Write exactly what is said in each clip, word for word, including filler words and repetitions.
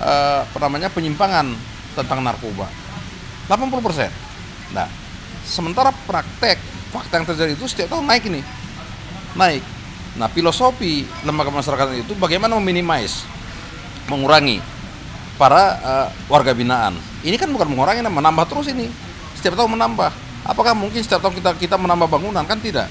eh, namanya penyimpangan tentang narkoba delapan puluh persen. Nah, sementara praktek fakta yang terjadi itu setiap tahun naik ini, naik. Nah, filosofi lembaga pemasyarakatan itu bagaimana meminimais, mengurangi para uh, warga binaan. Ini kan bukan mengurangi, menambah terus ini. Setiap tahun menambah. Apakah mungkin setiap tahun kita kita menambah bangunan? Kan tidak.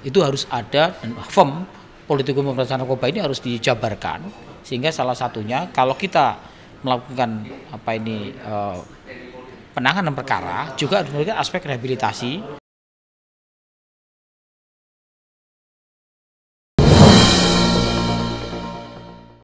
Itu harus ada, dan firm politikum pemberantasan narkoba ini harus dijabarkan, sehingga salah satunya kalau kita melakukan apa ini eh, penanganan perkara juga harus memiliki aspek rehabilitasi.